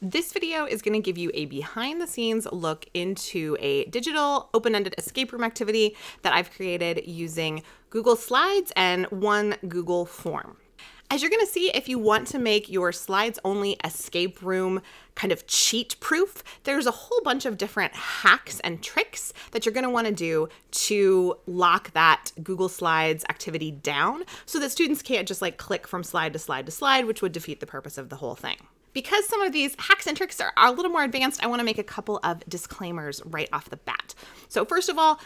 This video is going to give you a behind the scenes look into a digital open-ended escape room activity that I've created using Google Slides and one Google Form. As you're going to see, if you want to make your slides only escape room kind of cheat proof, there's a whole bunch of different hacks and tricks that you're going to want to do to lock that Google Slides activity down so that students can't just like click from slide to slide to slide, which would defeat the purpose of the whole thing. Because some of these hacks and tricks are a little more advanced, I want to make a couple of disclaimers right off the bat. So first of all,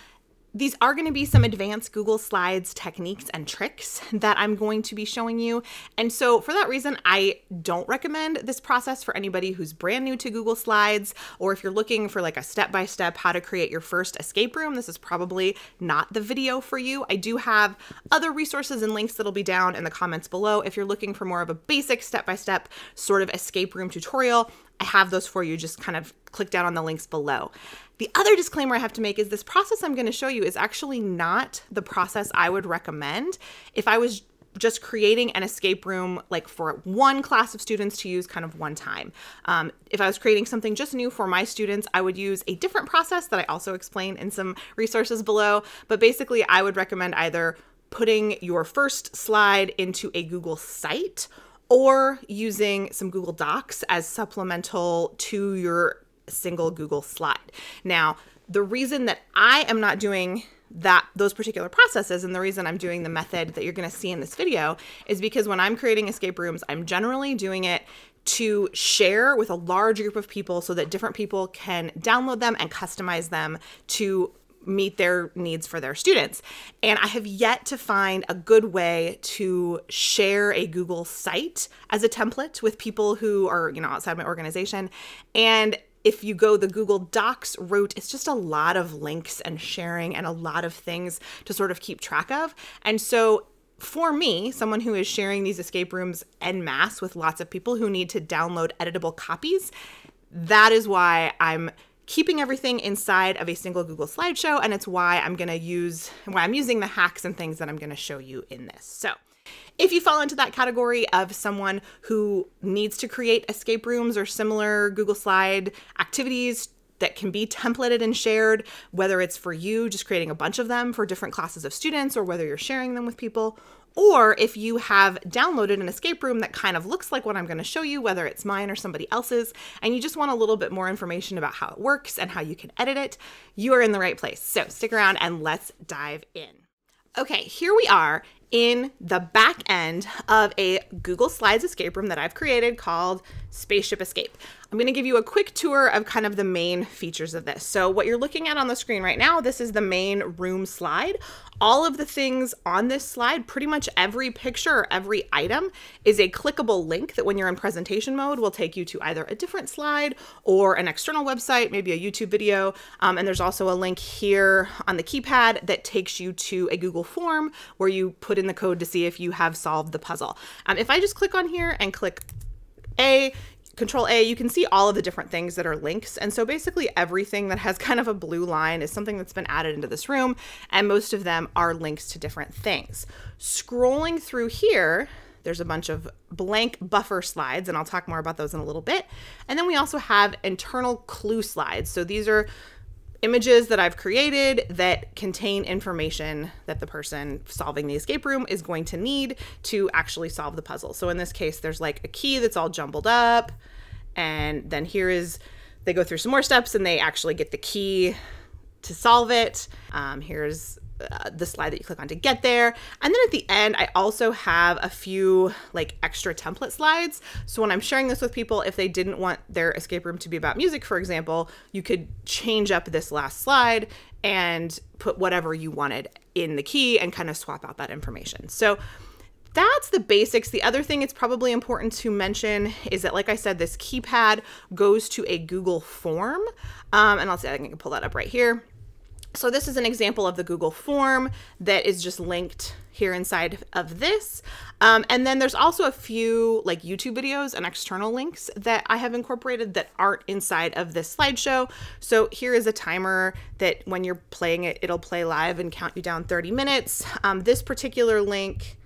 these are going to be some advanced Google Slides techniques and tricks that I'm going to be showing you. And so for that reason, I don't recommend this process for anybody who's brand new to Google Slides, or if you're looking for like a step-by-step how to create your first escape room, this is probably not the video for you. I do have other resources and links that'll be down in the comments below. If you're looking for more of a basic step-by-step sort of escape room tutorial, I have those for you. Just kind of click down on the links below. The other disclaimer I have to make is this process I'm going to show you is actually not the process I would recommend if I was just creating an escape room like for one class of students to use kind of one time. If I was creating something just new for my students, I would use a different process that I also explain in some resources below. But basically, I would recommend either putting your first slide into a Google Site or using some Google Docs as supplemental to your single Google slide. Now, the reason that I am not doing those particular processes and the reason I'm doing the method that you're going to see in this video is because when I'm creating escape rooms, I'm generally doing it to share with a large group of people so that different people can download them and customize them to meet their needs for their students. And I have yet to find a good way to share a Google Site as a template with people who are, you know, outside my organization. And if you go the Google Docs route, it's just a lot of links and sharing and a lot of things to sort of keep track of. And so for me, someone who is sharing these escape rooms en masse with lots of people who need to download editable copies, that is why I'm keeping everything inside of a single Google slideshow, and it's why I'm using the hacks and things that I'm going to show you in this. So if you fall into that category of someone who needs to create escape rooms or similar Google Slide activities that can be templated and shared, whether it's for you just creating a bunch of them for different classes of students or whether you're sharing them with people, or if you have downloaded an escape room that kind of looks like what I'm going to show you, whether it's mine or somebody else's, and you just want a little bit more information about how it works and how you can edit it, you are in the right place. So stick around and let's dive in. Okay, here we are in the back end of a Google Slides escape room that I've created called Spaceship Escape. I'm going to give you a quick tour of kind of the main features of this. So what you're looking at on the screen right now, this is the main room slide. All of the things on this slide, pretty much every picture or every item is a clickable link that when you're in presentation mode will take you to either a different slide or an external website, maybe a YouTube video. And there's also a link here on the keypad that takes you to a Google Form where you put in the code to see if you have solved the puzzle. If I just click on here and click Control A, you can see all of the different things that are links. And so basically everything that has kind of a blue line is something that's been added into this room, and most of them are links to different things. Scrolling through here, there's a bunch of blank buffer slides, and I'll talk more about those in a little bit. And then we also have internal clue slides. So these are images that I've created that contain information that the person solving the escape room is going to need to actually solve the puzzle. So in this case, there's like a key that's all jumbled up. And then here is, they go through some more steps and they actually get the key to solve it. Here's the slide that you click on to get there. And then at the end, I also have a few like extra template slides. So when I'm sharing this with people, if they didn't want their escape room to be about music, for example, you could change up this last slide and put whatever you wanted in the key and kind of swap out that information. So that's the basics. The other thing it's probably important to mention is that, like I said, this keypad goes to a Google Form. And I'll see, I can pull that up right here. So this is an example of the Google Form that is just linked here inside of this. And then there's also a few like YouTube videos and external links that I have incorporated that aren't inside of this slideshow. So here is a timer that when you're playing it, it'll play live and count you down 30 minutes. This particular link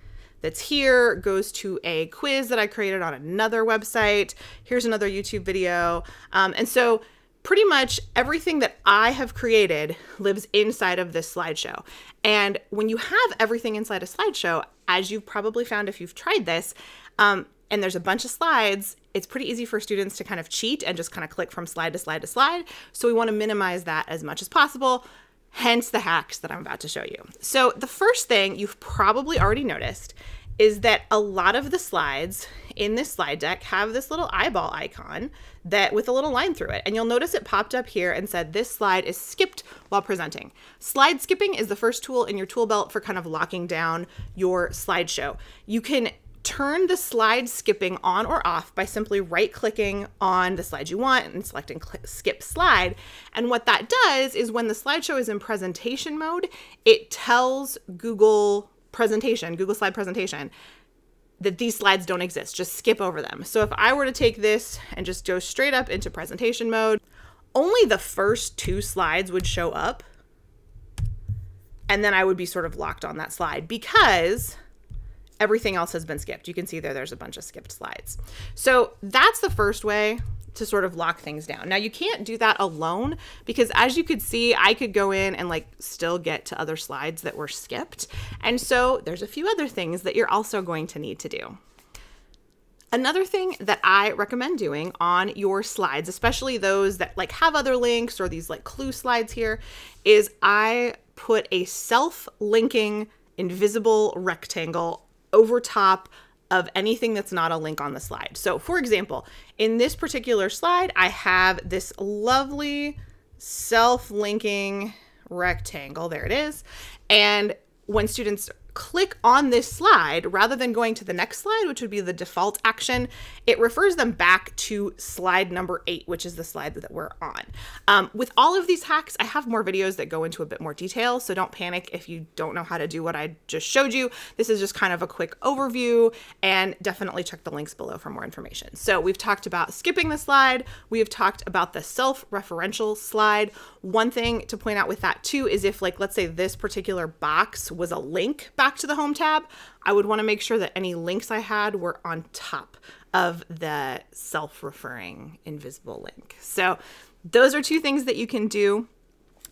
that's here goes to a quiz that I created on another website. Here's another YouTube video. And so pretty much everything that I have created lives inside of this slideshow. And when you have everything inside a slideshow, as you've probably found if you've tried this, and there's a bunch of slides, it's pretty easy for students to kind of cheat and just kind of click from slide to slide to slide. So we want to minimize that as much as possible, hence the hacks that I'm about to show you. So the first thing you've probably already noticed is that a lot of the slides in this slide deck have this little eyeball icon that with a little line through it. And you'll notice it popped up here and said, this slide is skipped while presenting. Slide skipping is the first tool in your tool belt for kind of locking down your slideshow. You can turn the slide skipping on or off by simply right-clicking on the slide you want and selecting skip slide. And what that does is when the slideshow is in presentation mode, it tells Google presentation, Google Slide presentation, that these slides don't exist, just skip over them. So if I were to take this and just go straight up into presentation mode, only the first two slides would show up. And then I would be sort of locked on that slide because everything else has been skipped. You can see there's a bunch of skipped slides. So that's the first way to sort of lock things down. Now you can't do that alone because as you could see, I could go in and like still get to other slides that were skipped. And so there's a few other things that you're also going to need to do. Another thing that I recommend doing on your slides, especially those that like have other links or these like clue slides here, is I put a self-linking invisible rectangle over top of anything that's not a link on the slide. So for example, in this particular slide, I have this lovely self-linking rectangle. There it is. And when students click on this slide, rather than going to the next slide, which would be the default action, it refers them back to slide number 8, which is the slide that we're on. With all of these hacks, I have more videos that go into a bit more detail, so don't panic if you don't know how to do what I just showed you. This is just kind of a quick overview, and definitely check the links below for more information. So we've talked about skipping the slide. We have talked about the self-referential slide. One thing to point out with that too is if, like, let's say this particular box was a link back to the home tab, I would want to make sure that any links I had were on top of the self-referring invisible link. So those are two things that you can do.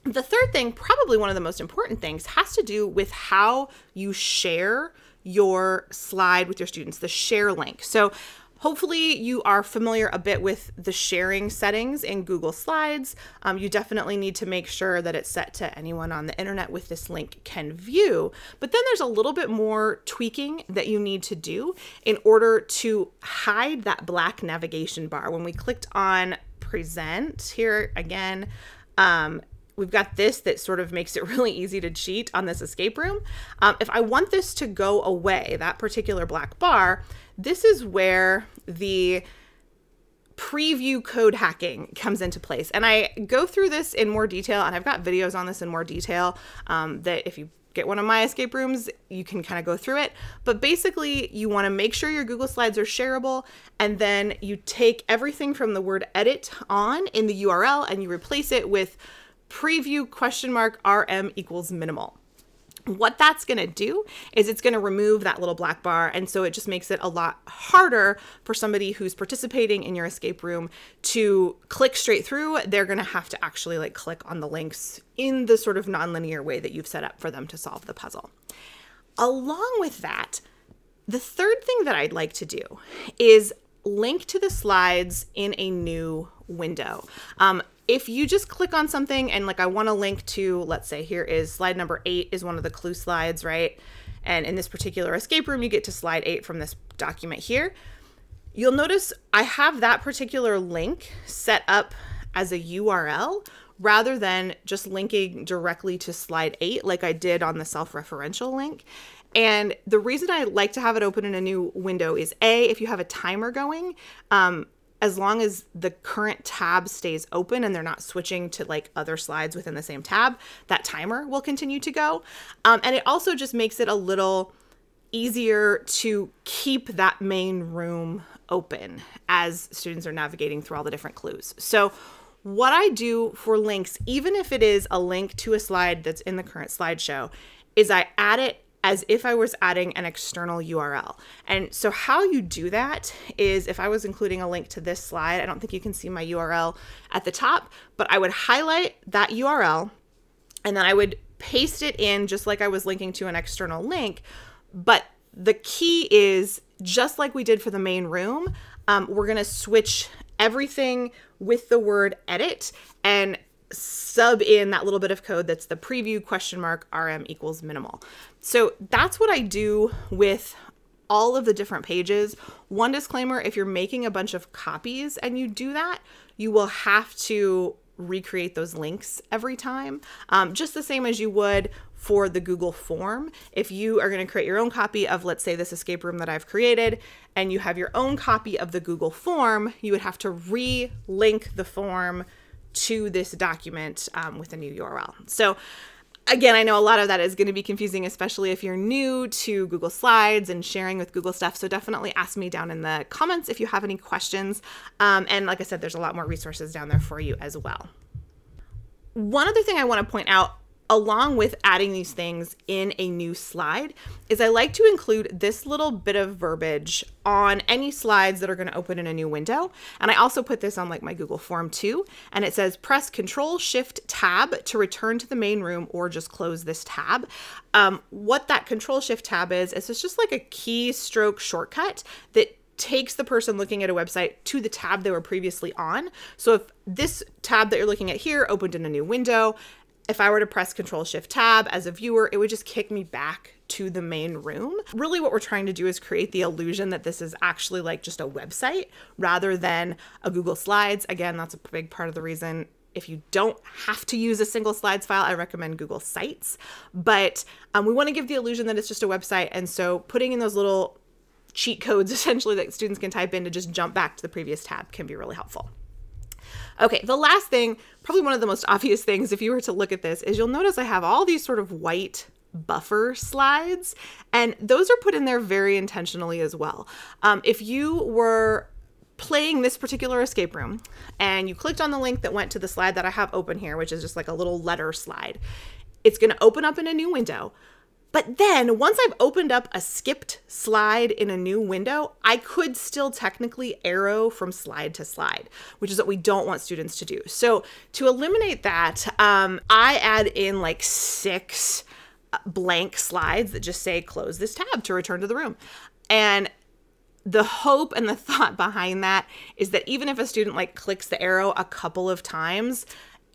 The third thing, probably one of the most important things, has to do with how you share your slide with your students, the share link. So hopefully you are familiar a bit with the sharing settings in Google Slides. You definitely need to make sure that it's set to anyone on the internet with this link can view, but then there's a little bit more tweaking that you need to do in order to hide that black navigation bar. When we clicked on present here again, we've got this that sort of makes it really easy to cheat on this escape room. If I want this to go away, that particular black bar, this is where the preview code hacking comes into place. And I go through this in more detail, and I've got videos on this in more detail that if you get one of my escape rooms, you can kind of go through it. But basically, you want to make sure your Google Slides are shareable, and then you take everything from the word edit on in the URL and you replace it with preview ? RM equals minimal. What that's going to do is it's going to remove that little black bar. And so it just makes it a lot harder for somebody who's participating in your escape room to click straight through. They're going to have to actually like click on the links in the sort of nonlinear way that you've set up for them to solve the puzzle. Along with that, the third thing that I'd like to do is link to the slides in a new window. If you just click on something and like I want to link to, let's say here is slide number 8 is one of the clue slides, right? And in this particular escape room, you get to slide 8 from this document here. You'll notice I have that particular link set up as a URL rather than just linking directly to slide 8 like I did on the self-referential link. And the reason I like to have it open in a new window is A, if you have a timer going, as long as the current tab stays open and they're not switching to like other slides within the same tab, that timer will continue to go. And it also just makes it a little easier to keep that main room open as students are navigating through all the different clues. So what I do for links, even if it is a link to a slide that's in the current slideshow, is I add it as if I was adding an external URL. And so how you do that is, if I was including a link to this slide, I don't think you can see my URL at the top, but I would highlight that URL and then I would paste it in just like I was linking to an external link. But the key is, just like we did for the main room, we're gonna switch everything with the word edit and sub in that little bit of code that's the preview ? rm = minimal. So that's what I do with all of the different pages. One disclaimer, if you're making a bunch of copies and you do that, you will have to recreate those links every time, just the same as you would for the Google form. If you are going to create your own copy of, let's say, this escape room that I've created, and you have your own copy of the Google form, you would have to re-link the form to this document with a new URL. So again, I know a lot of that is going to be confusing, especially if you're new to Google Slides and sharing with Google stuff. So definitely ask me down in the comments if you have any questions. And like I said, there's a lot more resources down there for you as well. One other thing I want to point out, along with adding these things in a new slide, is I like to include this little bit of verbiage on any slides that are going to open in a new window. And I also put this on like my Google Form too. And it says, press Control Shift Tab to return to the main room, or just close this tab. What that Control Shift Tab is it's just like a keystroke shortcut that takes the person looking at a website to the tab they were previously on. So if this tab that you're looking at here opened in a new window, if I were to press Control Shift Tab as a viewer, it would just kick me back to the main room. Really what we're trying to do is create the illusion that this is actually like just a website rather than a Google Slides. Again, that's a big part of the reason, if you don't have to use a single slides file, I recommend Google Sites. But we want to give the illusion that it's just a website. And so putting in those little cheat codes essentially that students can type in to just jump back to the previous tab can be really helpful. Okay, the last thing, probably one of the most obvious things if you were to look at this, is you'll notice I have all these sort of white buffer slides, and those are put in there very intentionally as well. If you were playing this particular escape room and you clicked on the link that went to the slide that I have open here, which is just like a little letter slide, it's going to open up in a new window. But then once I've opened up a skipped slide in a new window, I could still technically arrow from slide to slide, which is what we don't want students to do. So to eliminate that, I add in like 6 blank slides that just say, close this tab to return to the room. And the hope and the thought behind that is that even if a student like clicks the arrow a couple of times,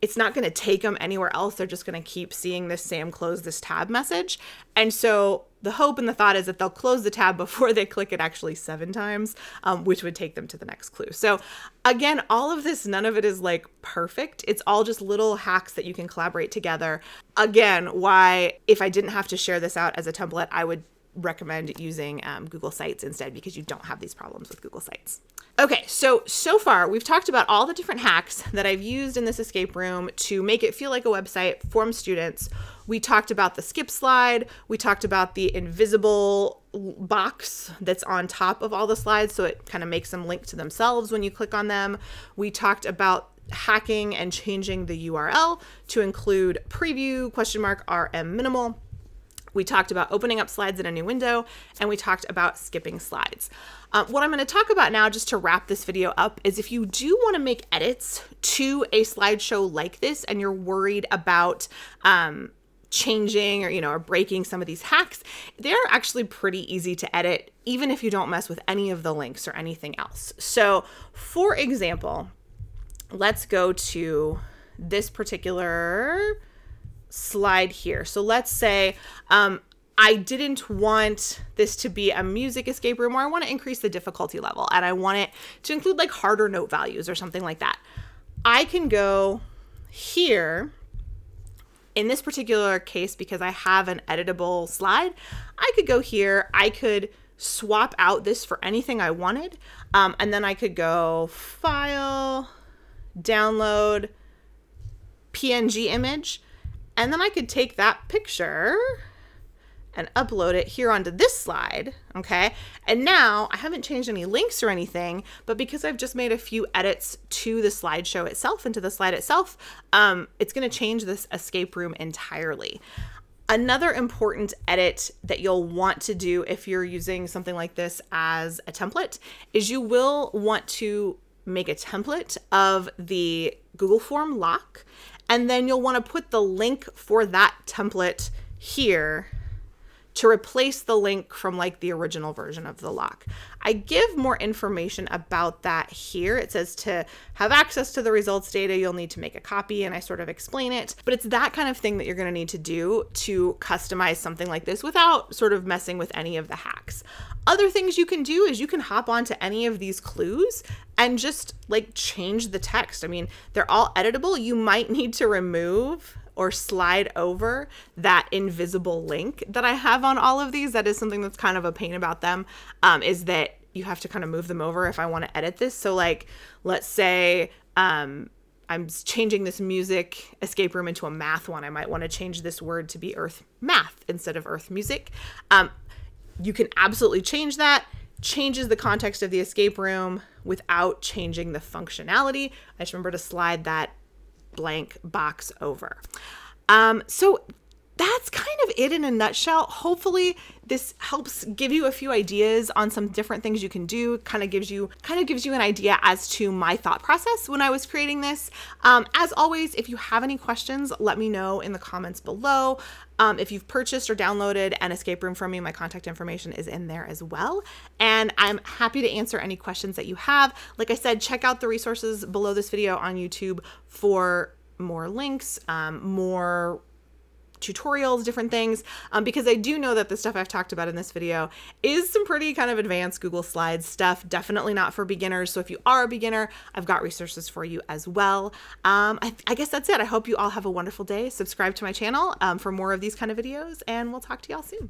it's not going to take them anywhere else. They're just going to keep seeing this Sam close this tab message. And so the hope and the thought is that they'll close the tab before they click it actually 7 times, which would take them to the next clue. So again, all of this, none of it is like perfect. It's all just little hacks that you can collaborate together. Again, why, if I didn't have to share this out as a template, I would recommend using Google Sites instead, because you don't have these problems with Google Sites. Okay, so far we've talked about all the different hacks that I've used in this escape room to make it feel like a website for students. We talked about the skip slide. We talked about the invisible box that's on top of all the slides, so it kind of makes them link to themselves when you click on them. We talked about hacking and changing the URL to include preview ? rm = minimal. We talked about opening up slides in a new window, and we talked about skipping slides. What I'm going to talk about now, just to wrap this video up, is if you do want to make edits to a slideshow like this and you're worried about changing or breaking some of these hacks, they're actually pretty easy to edit, even if you don't mess with any of the links or anything else. So for example, let's go to this particular slide here. So let's say I didn't want this to be a music escape room, or I want to increase the difficulty level and I want it to include like harder note values or something like that. I can go here in this particular case, because I have an editable slide, I could go here, I could swap out this for anything I wanted, and then I could go file, download, PNG image. And then I could take that picture and upload it here onto this slide, okay? And now I haven't changed any links or anything, but because I've just made a few edits to the slideshow itself and to the slide itself, it's gonna change this escape room entirely. Another important edit that you'll want to do if you're using something like this as a template is you will want to make a template of the Google Form lock, and then you'll want to put the link for that template here to replace the link from like the original version of the lock. I give more information about that here. It says to have access to the results data, you'll need to make a copy, and I sort of explain it, but it's that kind of thing that you're gonna need to do to customize something like this without sort of messing with any of the hacks. Other things you can do is you can hop onto any of these clues and just like change the text. I mean, they're all editable. You might need to remove or slide over that invisible link that I have on all of these. That is something that's kind of a pain about them, is that you have to kind of move them over if I want to edit this. So like, let's say I'm changing this music escape room into a math one. I might want to change this word to be earth math instead of earth music. You can absolutely change that. Changes the context of the escape room without changing the functionality. I just remember to slide that blank box over. So that's kind of it in a nutshell. Hopefully this helps give you a few ideas on some different things you can do. Kind of gives you an idea as to my thought process when I was creating this. As always, if you have any questions, let me know in the comments below. If you've purchased or downloaded an escape room from me, my contact information is in there as well. And I'm happy to answer any questions that you have. Like I said, check out the resources below this video on YouTube for more links, more tutorials, different things, because I do know that the stuff I've talked about in this video is some pretty kind of advanced Google Slides stuff, definitely not for beginners. So if you are a beginner, I've got resources for you as well. I guess that's it. I hope you all have a wonderful day. Subscribe to my channel for more of these kind of videos, and we'll talk to y'all soon.